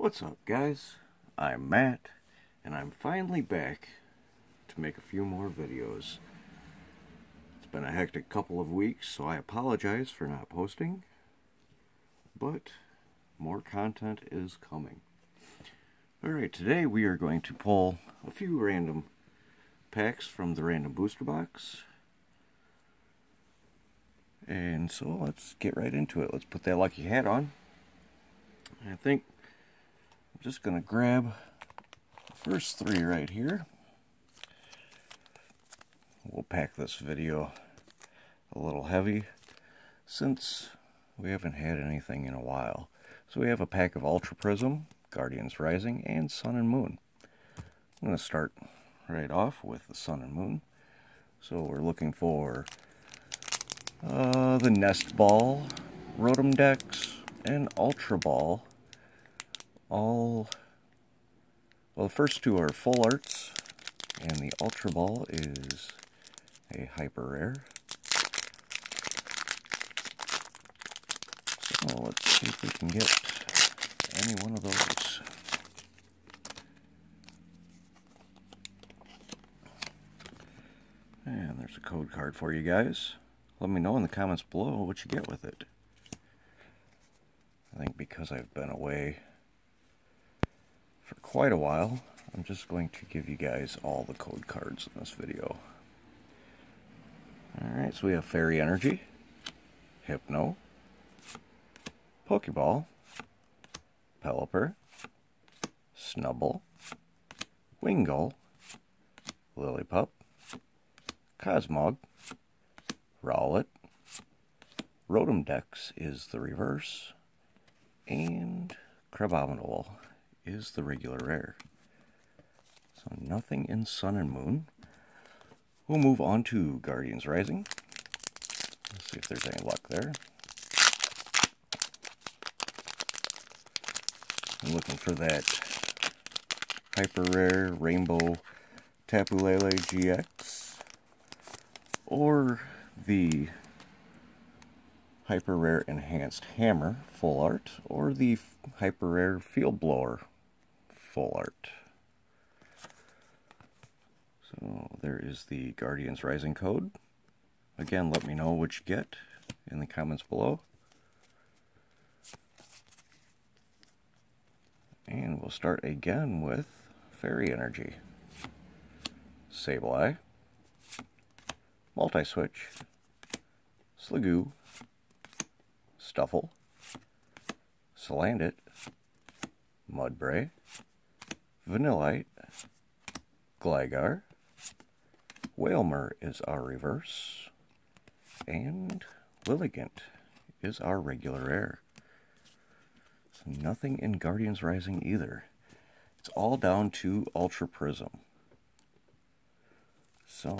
What's up, guys? I'm Matt, and I'm finally back to make a few more videos. It's been a hectic couple of weeks, so I apologize for not posting, but more content is coming. Alright, today we are going to pull a few random packs from the random booster box. And so let's get right into it. Let's put that lucky hat on. I think I'm just going to grab the first three right here. We'll pack this video a little heavy since we haven't had anything in a while. So we have a pack of Ultra Prism, Guardians Rising, and Sun and Moon. I'm going to start right off with the Sun and Moon. So we're looking for the Nest Ball, Rotom Dex, and Ultra Ball. Well, the first two are Full Arts, and the Ultra Ball is a Hyper Rare. So let's see if we can get any one of those. And there's a code card for you guys. Let me know in the comments below what you get with it. I think because I've been away for quite a while, I'm just going to give you guys all the code cards in this video. Alright, so we have Fairy Energy, Hypno, Pokeball, Pelipper, Snubbull, Wingull, Lilypup, Cosmog, Rowlet, Rotom Dex is the reverse, and Crabominable is the regular rare. So nothing in Sun and Moon. We'll move on to Guardians Rising. Let's see if there's any luck there. I'm looking for that Hyper Rare Rainbow Tapu Lele GX or the Hyper Rare Enhanced Hammer Full Art or the Hyper Rare Field Blower Full Art. So there is the Guardians Rising code. Again, let me know what you get in the comments below. And we'll start again with Fairy Energy, Sableye, Multi-Switch, Sligoo, Stuffle, Salandit, Mudbray, Vanillite, Gligar, Whelmer is our reverse, and Lilligant is our regular rare. So nothing in Guardians Rising either. It's all down to Ultra Prism. So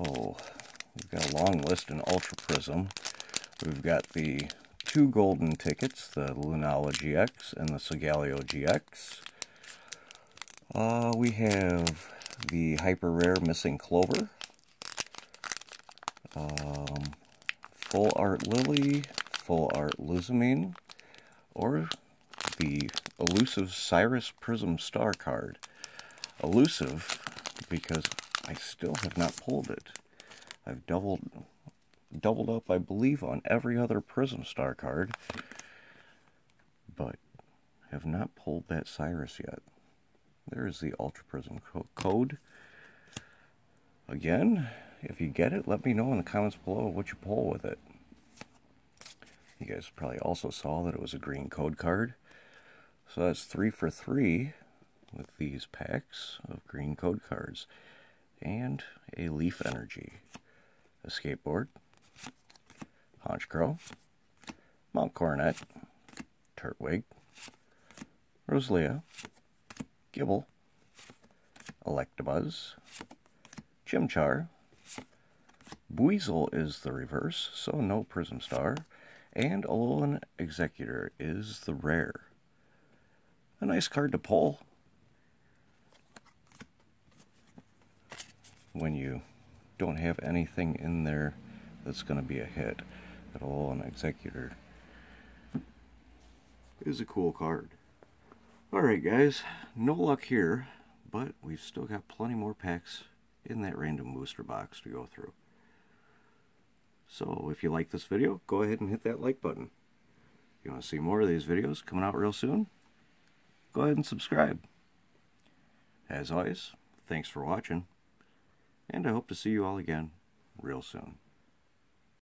we've got a long list in Ultra Prism. We've got the two golden tickets, the Lunala GX and the Sigalio GX. We have the Hyper Rare Missing Clover, Full Art Lily, Full Art Lusamine, or the elusive Cyrus Prism Star card. Elusive because I still have not pulled it. I've doubled up, I believe, on every other Prism Star card, but have not pulled that Cyrus yet. There is the Ultra Prism code. Again, if you get it, let me know in the comments below what you pull with it. You guys probably also saw that it was a green code card. So that's 3 for 3 with these packs of green code cards. And a Leaf Energy, a Skateboard, Honchkrow, Mount Coronet, Turtwig, Roselia, Gibble, Electabuzz, Chimchar, Buizel is the reverse, so no Prism Star, and Alolan Executor is the rare. A nice card to pull when you don't have anything in there that's going to be a hit. That Alolan Executor is a cool card. Alright guys, no luck here, but we've still got plenty more packs in that random booster box to go through. So if you like this video, go ahead and hit that like button. If you want to see more of these videos coming out real soon, go ahead and subscribe. As always, thanks for watching, and I hope to see you all again real soon.